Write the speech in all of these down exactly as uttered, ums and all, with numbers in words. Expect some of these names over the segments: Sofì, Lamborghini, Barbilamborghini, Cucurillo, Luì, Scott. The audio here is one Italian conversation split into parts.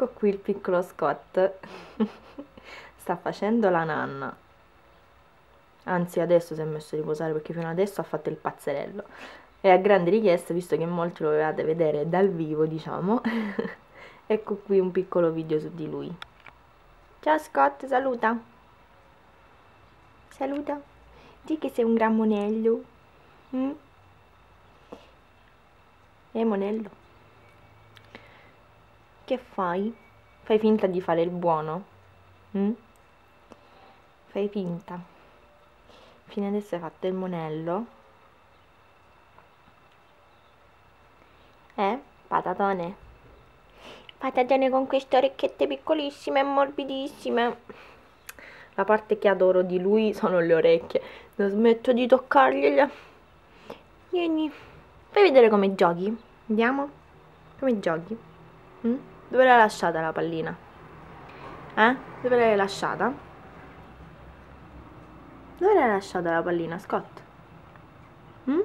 Ecco qui il piccolo Scott sta facendo la nanna, anzi adesso si è messo a riposare perché fino adesso ha fatto il pazzerello, e a grande richiesta, visto che molti lo volevate vedere dal vivo, diciamo ecco qui un piccolo video su di lui. Ciao Scott, saluta, saluta, di che sei un gran monello, mm? E monello, che fai? Fai finta di fare il buono? Mm? Fai finta. Fino adesso hai fatto il monello? Eh? Patatone. Patatone con queste orecchiette piccolissime e morbidissime. La parte che adoro di lui sono le orecchie. Non smetto di toccargliele. Vieni. Fai vedere come giochi. Andiamo? Come giochi? Mm? Dove l'hai lasciata la pallina? Eh? Dove l'hai lasciata? Dove l'hai lasciata la pallina, Scott? Mm?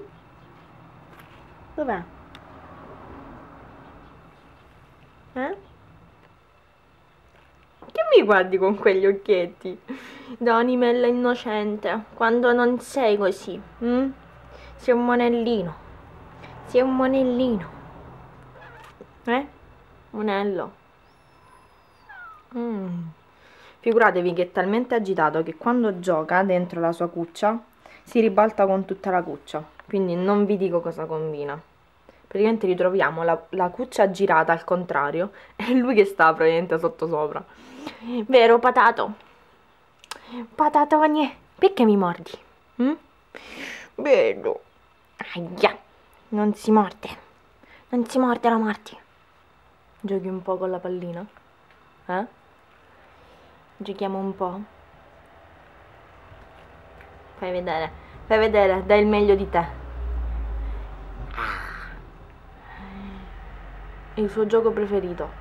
Dov'è? Eh? Che mi guardi con quegli occhietti? Da animella innocente, quando non sei così, mm? Sei un monellino. Sei un monellino. Eh? Monello. Mm. Figuratevi che è talmente agitato che quando gioca dentro la sua cuccia si ribalta con tutta la cuccia. Quindi non vi dico cosa combina. Praticamente ritroviamo la, la cuccia girata al contrario e lui che sta praticamente sotto sopra. Vero patato? Patatone, perché mi mordi? Mm? Vero. Ahia. Non si morde, non si morde la morte. Giochi un po' con la pallina? Eh? Giochiamo un po'? Fai vedere, fai vedere, dai il meglio di te. Il suo gioco preferito.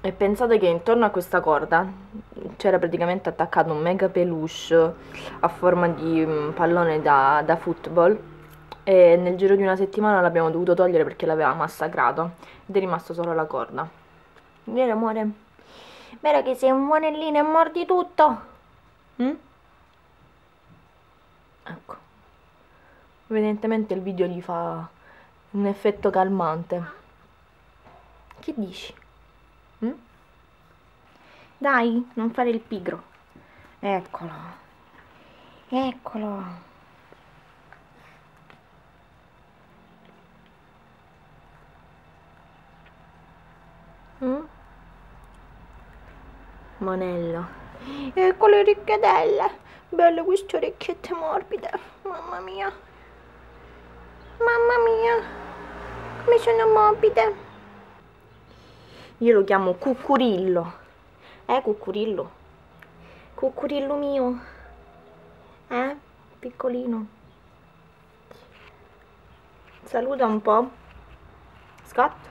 E pensate che intorno a questa corda c'era praticamente attaccato un mega peluche a forma di pallone da, da football. E nel giro di una settimana l'abbiamo dovuto togliere perché l'aveva massacrato ed è rimasto solo la corda. Vero amore? Vero che sei un monellino e mordi tutto? Mm? Ecco, evidentemente il video gli fa un effetto calmante. Che dici? Mm? Dai, non fare il pigro. Eccolo, eccolo. Mm? Monello. Ecco le orecchiatelle. Belle queste orecchiette morbide. Mamma mia. Mamma mia. Come sono morbide. Io lo chiamo Cucurillo. Eh Cucurillo. Cucurillo mio. Eh? Piccolino. Saluta un po'. Scott.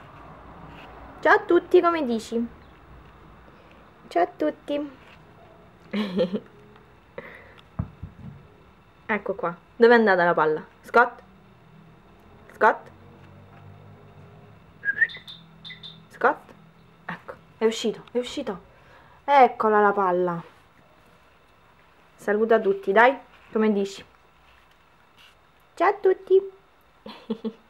Ciao a tutti, come dici? Ciao a tutti. Ecco qua. Dove è andata la palla? Scott? Scott? Scott? Ecco, è uscito, è uscito. Eccola la palla. Saluta a tutti, dai. Come dici? Ciao a tutti.